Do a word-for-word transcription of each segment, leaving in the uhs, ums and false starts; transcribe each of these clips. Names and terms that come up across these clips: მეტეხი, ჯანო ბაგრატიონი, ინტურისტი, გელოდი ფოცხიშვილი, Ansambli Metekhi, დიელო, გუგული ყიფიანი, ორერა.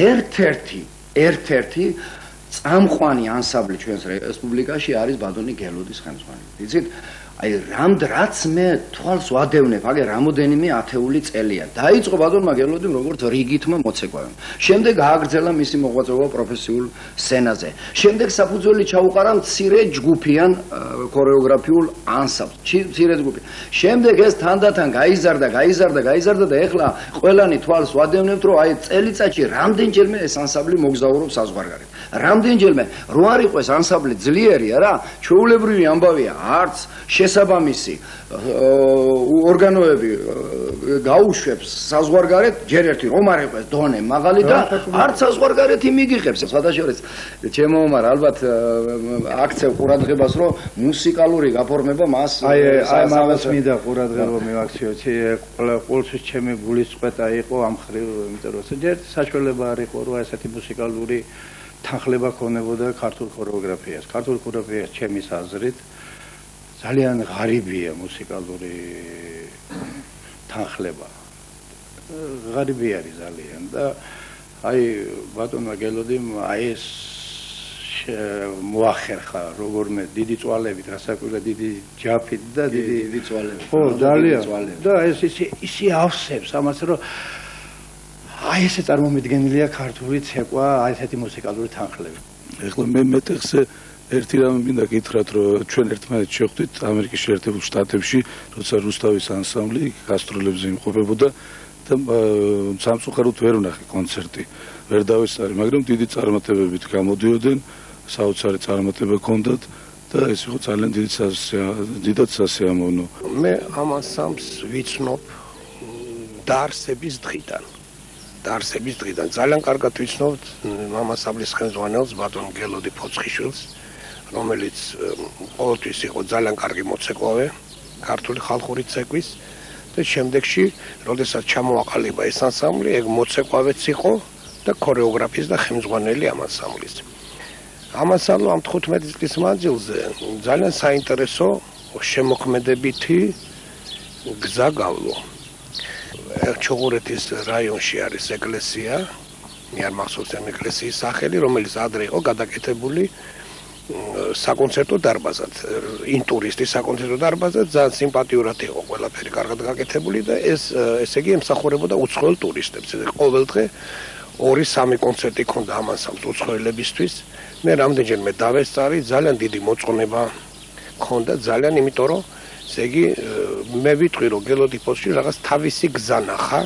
erterti, erterti, amxani ansambli ჩვენს რესპუბლიკაში არის ბატონი გელოდის ხელმძღვანელი. Იცით, აი რამდრაც მე თვალს ვადევნებ, აგე რამოდენიმე ათეული წელია. Დაიწყო ბატონმა გელოდიმ როგორც რიგითმა მოცეკვავემ. შემდეგ გააგრძელა მისი მოღვაწეობა პროფესიულ სცენაზე. შემდეგ საფუძველი ჩაუყარა მცირე ჯგუფიან ქორეოგრაფიულ ანსამბლს. მცირე ჯგუფი. შემდეგ ეს თანდათან გაიზარდა, გაიზარდა, გაიზარდა და ეხლა ყველანი თვალს ვადევნებთ, რომ აი წელიწადში რამდენჯერმე ეს ანსამბლი მოგზაურობს საზღვარგარეთ. Რამდენჯერმე რო არ იყოს ანსამბლი ძლიერია რა, ჩვეულებრივი ამბავია არც შესაბამისი ორგანოები გაუშვებს საზღვარგარეთ, ჯერ ერთი რომ არ იყოს დონე მაღალი და არც საზღვარგარეთ იმიგიღებს. Სადაშორეს ჩემო ომარ ალბათ აქცევ ყურადღებას, რომ მუსიკალური გაფორმება მას აი აი მას მინდა ყურადღება მივაქციოთ. ყოველთვის ჩემი გულისწყვეტა იყო ამ ხრივ, იმიტომ რომ ჯერ საშუალება არ იყო, რომ ესეთი მუსიკალური თანხლება ქონებოდა ქართულ ქორეოგრაფიას. ქართულ ქორეოგრაფიას ჩემის აზრით ძალიან ღარიბია მუსიკალური თანხლება. ღარიბი არის ძალიან და აი ბატონმა გელოდიმ აი ეს მოახერხა როგორმე დიდი წვალებით, გასაკვირვლა დიდი ჯაფით და დიდი წვალებით. ხო, ძალიან. და ეს ისე ავსებს ამას, რომ აი ესე წარმომიდგენელია ქართული ცეკვა, აი ესეთი მუსიკალური თანხლები. Ეხლა მე მეტეხზე ერთი რამ მინდა გითხრათ, რომ ჩვენ ერთმანეთს შევხვდით ამერიკის შეერთებულ შტატებში, როცა რუსთავის ანსამბლი გასტროლებზე იმყოფებოდა და სამწუხაროდ ვერ ვნახე კონცერტი. ვერ დავესწარი, მაგრამ დიდი წარმატებებით გამოდიოდნენ, საოცარი წარმატება ჰქონდათ და ეს იყო ძალიან დიდი სასიამოვნო. მე ამ ანსამბლს ვიცნობ დაარსების დღიდან. დაარსების დღიდან ძალიან კარგად ვიცნობთ ანსამბლის ხელმძღვანელს ბატონ გელოდი ფოცხიშვილს, რომელიც ყოველთვის იყო ძალიან კარგი მოცეკვავე ქართული ხალხური ცეკვის და შემდეგში როდესაც ჩამოაყალიბა ეს ანსამბლი, ეგ მოცეკვავეც იყო და ქორეოგრაფის და ხელმძღვანელი ამ ანსამბლის. ამ ანსამბლს ამ თხუთმეტი წლის მანძილზე ძალიან საინტერესო შემოქმედებითი გზა გავლო. ჩუღურეთის რაიონში არის ეკლესია, მე არ მახსოვს ამ ეკლესიის სახელი, რომელიც ადრე იყო გადაკეთებული საკონცერტო დარბაზად, ინტურისტის საკონცერტო დარბაზად, ძალიან სიმპათიურად იყო ყველაფერი კარგად გაკეთებული და ეს ესე იგი ემსახურებოდა უცხოელ ტურისტებს. ყოველ დღე ორი სამი კონცერტი ქონდა ამ ანსამბლს უცხოელებისთვის. მე რამდენჯერმე დავესწარი, ძალიან დიდი მოწყობა ქონდა, ძალიან, იმიტომ რომ ესე იგი მე ვიტყვი, რომ გელოდი ფოცხიშვილი რაღაც თავისი გზა ნახა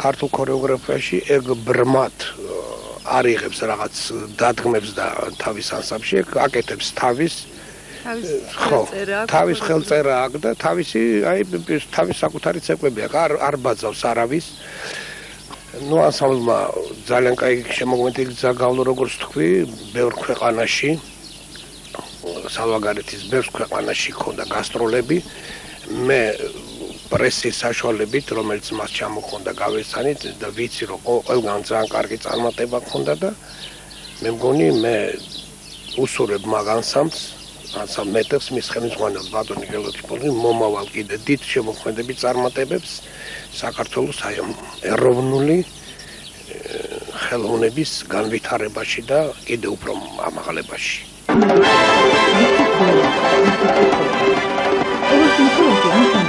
ქართულ ქორეოგრაფიაში, ეგ ბრმად არ იღებს რაღაც დადგმებს და თავის ანსამბლში აკეთებს თავის თავის ხელწერა აქვს და თავისი აი თავის საკუთარი ცეკვები აქვს, არ ბაძავს არავის. ნუ ანსამბლმა ძალიან კაი შემოქმედი გზა გავლო, როგორც თქვი, ბევრ ქვეყანაში, სალვაგარეთის ბევრ ქვეყანაში ქონდა გასტროლები. მე პრესის საშუალებით, რომელიც მას ჩამოხონდა, გავესწანით და ვიცი, რომ ყველგან ძალიან კარგი წარმატება ქონდა და მე მგონი მე უსურებ მაგ ანსამბლს, ანსამბლ მეტეხს, მის ხელმძღვანელს ბატონი გელოდი მომავალ კიდე დიდ შემოქმედებით წარმატებებს საქართველოს აი ეროვნული ხელოვნების განვითარებაში და კიდე უფრო ამაღლებაში. Altyazı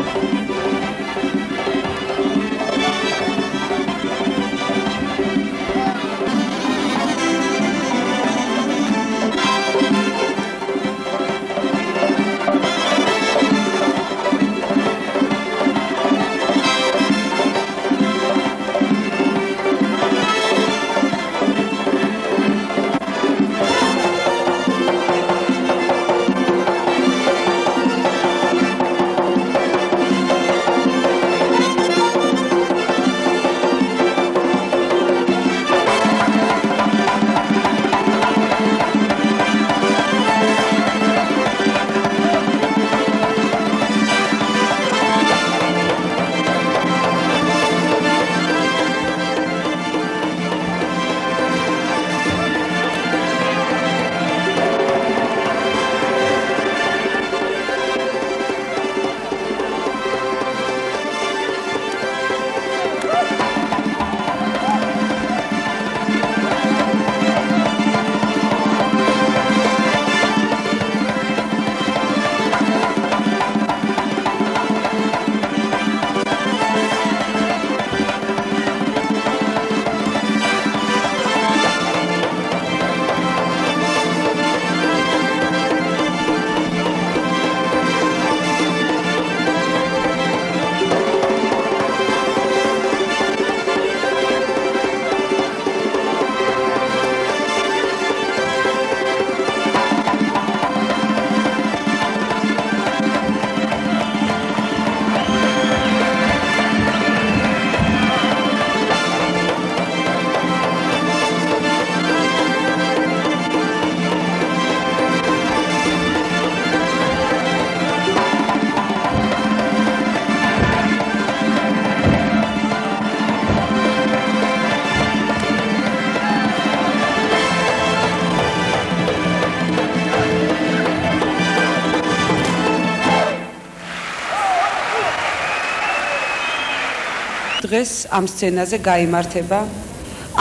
დღეს ამ სცენაზე გაიმართება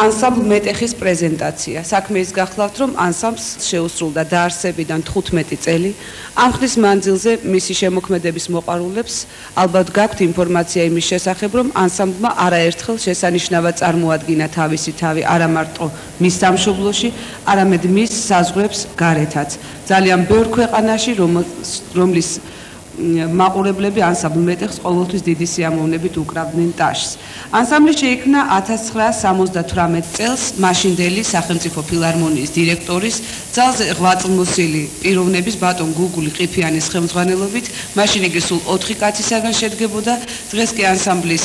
Ansambli Metekhi's პრეზენტაცია. Საქმეის გახლავთ, რომ ანსამბლს შეუსრულდა დაარსებიდან თხუთმეტი წელი. Ამ ხნის მანძილზე მისი შემოქმედების მოყვარულებს ალბათ გაქვთ ინფორმაცია იმის შესახებ, რომ ანსამბლმა არაერთხელ შესანიშნავად წარმოადგინა თავისი თავი არა მარტო მის სამშობლოში, არამედ მის საზღვრებს გარეთაც. Ძალიან ბევრ ქვეყანაში, რომლის მაყურებლები ანსამბლ მეტეხს ყოველთვის დიდი სიამოვნებით უკრავდნენ ტაშს. Ანსამბლი შეიქმნა ათას ცხრაას სამოცდათვრამეტ წელს მაშინდელი სახელმწიფო ფილარმონიის დირექტორის ძალზე ღვაწლმოსილი პიროვნების ბატონ გუგული ყიფიანის ხელმძღვანელობით, მაშინ იგი სულ ოთხი კაცისაგან შედგებოდა. Დღეს კი ანსამბლის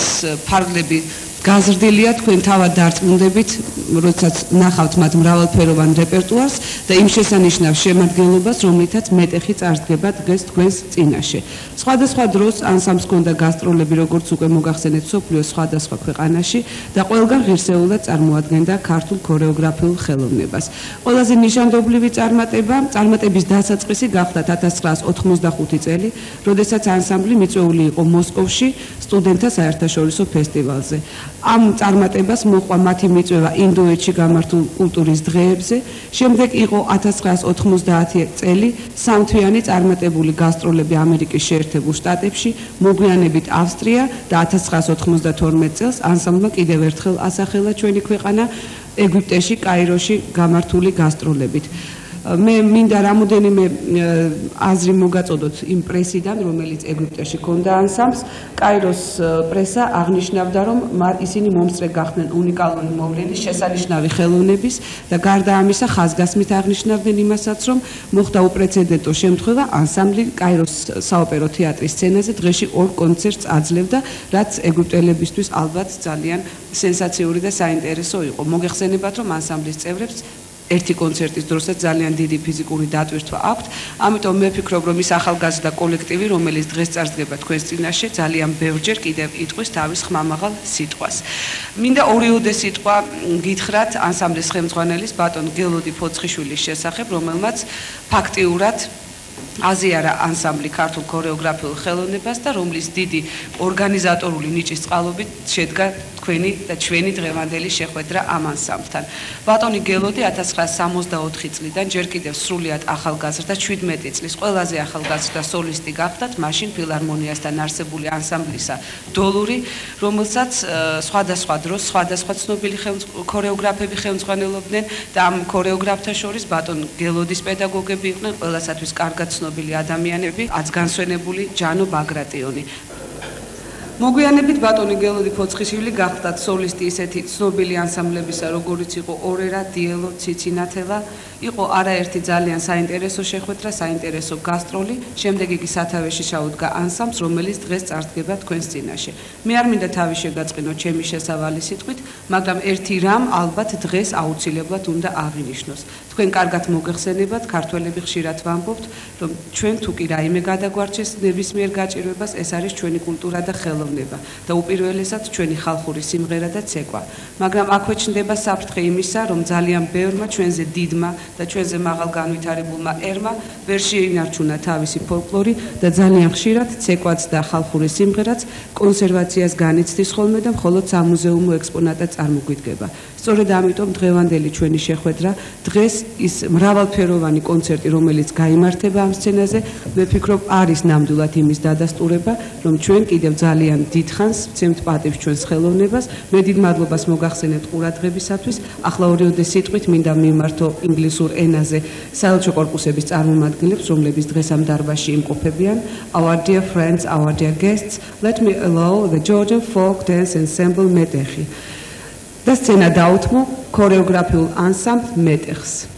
ფარგლები გაზრდილია, თქვენ თავად დარწმუნდებით, როდესაც ნახავთ მათ მრავალფეროვან რეპერტუარს და იმ შესანიშნავ შემადგენლობას, რომლითაც მეტეხი წარსდგება დღეს თქვენს წინაშე. Სხვადასხვა დროს ანსამბლს ჰქონდა გასტროლები, როგორც უკვე მოგახსენეთ, მსოფლიოს სხვადასხვა ქვეყანაში და ყველგან ღირსეულად წარმოადგენდა ქართულ ქორეოგრაფიულ ხელოვნებას. Ყველაზე ნიშანდობლივი წარმატება, წარმატების დასაწყისი გახლდათ ათას ცხრაას ოთხმოცდახუთი წელი, როდესაც ანსამბლი მიწვეული იყო მოსკოვში სტუდენტთა საერთაშორისო ფესტივალზე. Ამ წარმატებას მოყვა მათი მიწვევა ინდოეთში გამართულ კულტურის დღეებზე. Შემდეგ იყო ათას ცხრაას ოთხმოცდაათი წელი სამთვიანი წარმატებული გასტროლები ამერიკის შეერთებულ შტატებში, მოგვიანებით ავსტრია და ათას ცხრაას ოთხმოცდათორმეტი წელს ანსამბლმა კიდევ ერთხელ ასახელა ჩვენი ქვეყანა ეგვიპტეში, კაიროში გამართული გასტროლებით. მე მინდა რამოდენიმე აზრი მოგაწოდოთ იმ პრესიდან, რომელიც ეგვიპტეში ჰქონდა ანსამბლს. კაიროს პრესა აღნიშნავდა, რომ ისინი მომსწრე გახდნენ უნიკალური მოვლენის, შესანიშნავი ხელოვნების და გარდა ამისა ხაზგასმით აღნიშნავდნენ იმასაც, რომ მოხდა უპრეცედენტო შემთხვევა. ანსამბლი კაიროს საოპერო თეატრის სცენაზე დღეში ორ კონცერტს აძლევდა, რაც ეგვიპტელებისთვის ალბათ ძალიან სენსაციური და საინტერესო იყო. მოგეხსენებათ, რომ ანსამბლის წევრებს ერთი კონცერტის დროსაც ძალიან დიდი ფიზიკური დატვირთვა აქვთ. Ამიტომ მე ვფიქრობ, რომ ის ახალგაზრდა კოლექტივი, რომელიც დღეს წარსდგება თქვენს წინაშე, ძალიან ბევრჯერ კიდევ იტყვის თავის ხმამაღალ სიტყვას. Მინდა ორი-ოდე სიტყვა გითხრათ ანსამბლის ხელმძღვანელის ბატონ გელოდი ფოცხიშვილის შესახებ, რომელმაც ფაქტიურად აზიარა ანსამბლი ქართულ ქორეოგრაფიულ ხელოვნებას და რომლის დიდი ორგანიზატორული ნიჭის წყალობით შედგა თქვენი და ჩვენი დღევანდელი შეხვედრა ამ ანსამბლთან. ბატონი გელოდი ათას ცხრაას სამოცდაოთხი წლიდან ჯერ კიდევ სრულიად ახალგაზრდა შვიდმეტი წლის ყველაზე ახალგაზრდა სოლისტი გახდათ მაშინ ფილარმონიასთან არსებული ანსამბლისა დოლური, რომელსაც სხვადასხვა დროს სხვადასხვა ცნობილი ქორეოგრაფები ხელმძღვანელობდნენ და ამ ქორეოგრაფთა შორის ბატონ გელოდის პედაგოგები იყვნენ ყველასათვის კარგად ცნობილი ადამიანები, ათგანსვენებული ჯანო ბაგრატიონი. მოგვიანებით ბატონი გელოდი ფოცხიშვილი გახდა სოლისტი ისეთი ცნობილი ანსამბლებისა, როგორიც იყო ორერა, დიელო, ციცინათელა. იყო არაერთი ძალიან საინტერესო შეხვედრა, საინტერესო გასტროლი. შემდეგ იგი სათავეში ჩაუდგა ანსამბლს, რომელიც დღეს წარსდგება თქვენს წინაშე. მე არ მინდა თავი შეგაწყინო ჩემი შესავალი სიტყვით, მაგრამ ერთი რამ ალბათ დღეს აუცილებლად უნდა აღინიშნოს. Თქვენ კარგად მოგეხსენებათ, ქართველები ხშირად ვამბობთ, რომ ჩვენ თუ კი რაიმე გადაგვარჩეს ნებისმიერ გაჭირვებას, ეს არის ჩვენი კულტურა და ხელოვნება და უპირველესად ჩვენი ხალხური სიმღერა და ცეკვა. Მაგრამ აქვე ჩნდება საფრთხე იმისა, რომ ძალიან ბევრმა ჩვენზე დიდმა და ჩვენზე მაღალგანვითარებულმა ერმა ვერ შეინარჩუნა თავისი ფოლკლორი და ძალიან ხშირად ცეკვაც და ხალხური სიმღერაც კონსერვაციას განიცდის ხოლმე და მხოლოდ სამუზეუმო ექსპონატად წარმოგვიდგება. სწორედ ამიტომ დღევანდელი ჩვენი შეხვედრა, დღეს ის მრავალფეროვანი კონცერტი, რომელიც გაიმართება ამ სცენაზე, მე ვფიქრობ, არის ნამდვილად იმის დადასტურება, რომ ჩვენ კიდევ ძალიან დიდხანს ვცემთ პატივს ჩვენს ხელოვნებას. მე დიდ მადლობას მოგახსენებთ ყურადღებისათვის. ახლა ორი-ოდე სიტყვით მინდა მიმართო ინგლისურ ენაზე საელჩო კორპუსების წარმომადგენლებს, რომლებიც დღეს ამ დარბაზში იმყოფებიან. Our dear friends, our dear guests, let me allow the Georgian folk dance ensemble Metekhi და სცენა დაუთმო ქორეოგრაფიულ ანსამბლ მეტეხს.